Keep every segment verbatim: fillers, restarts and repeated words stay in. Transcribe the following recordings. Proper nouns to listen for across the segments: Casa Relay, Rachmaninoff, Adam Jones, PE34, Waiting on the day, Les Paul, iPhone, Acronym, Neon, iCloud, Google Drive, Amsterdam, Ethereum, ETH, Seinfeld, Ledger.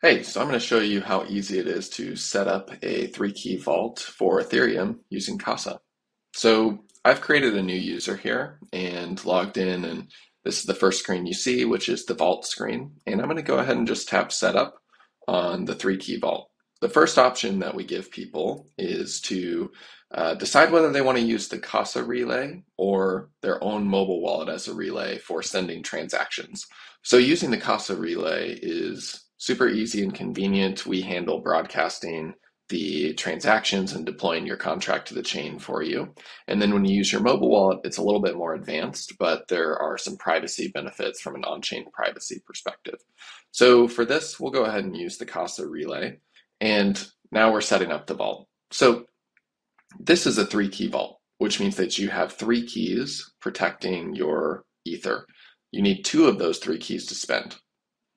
Hey, so I'm going to show you how easy it is to set up a three-key vault for Ethereum using Casa. So I've created a new user here and logged in, and this is the first screen you see, which is the vault screen. And I'm going to go ahead and just tap setup on the three-key vault. The first option that we give people is to uh, decide whether they want to use the Casa Relay or their own mobile wallet as a relay for sending transactions. So using the Casa Relay is super easy and convenient. We handle broadcasting the transactions and deploying your contract to the chain for you. And then when you use your mobile wallet, it's a little bit more advanced, but there are some privacy benefits from an on-chain privacy perspective. So for this, we'll go ahead and use the Casa Relay. And now we're setting up the vault. So this is a three-key vault, which means that you have three keys protecting your Ether. You need two of those three keys to spend.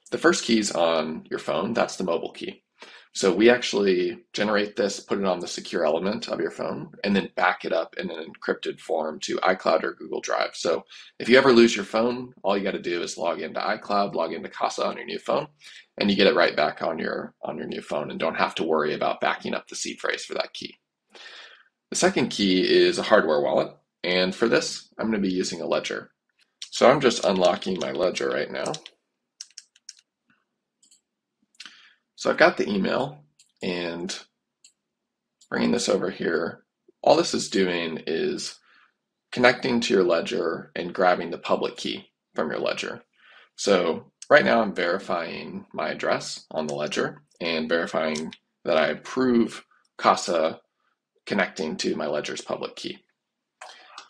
The first key is on your phone, that's the mobile key. So we actually generate this, put it on the secure element of your phone, and then back it up in an encrypted form to iCloud or Google Drive. So if you ever lose your phone, all you got to do is log into iCloud, log into Casa on your new phone, and you get it right back on your, on your new phone and don't have to worry about backing up the seed phrase for that key. The second key is a hardware wallet, and for this, I'm going to be using a Ledger. So I'm just unlocking my Ledger right now. So I've got the email, and bringing this over here, all this is doing is connecting to your Ledger and grabbing the public key from your Ledger. So right now I'm verifying my address on the Ledger and verifying that I approve Casa connecting to my Ledger's public key.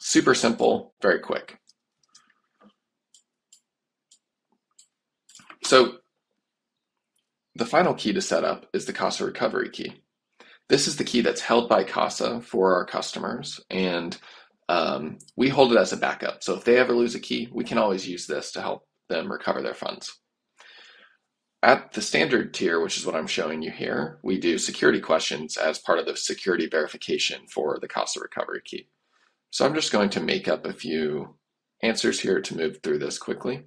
Super simple, very quick. So the final key to set up is the Casa recovery key. This is the key that's held by Casa for our customers, and um, we hold it as a backup. So if they ever lose a key, we can always use this to help them recover their funds. At the standard tier, which is what I'm showing you here, we do security questions as part of the security verification for the Casa recovery key. So I'm just going to make up a few answers here to move through this quickly.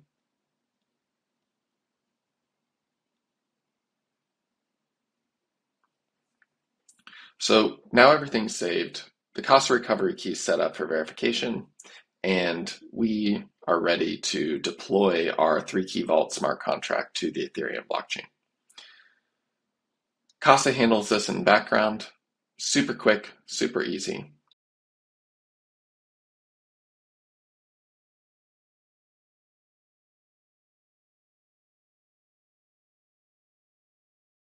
So now everything's saved, the Casa recovery key is set up for verification, and we are ready to deploy our three-key vault smart contract to the Ethereum blockchain. Casa handles this in the background, super quick, super easy.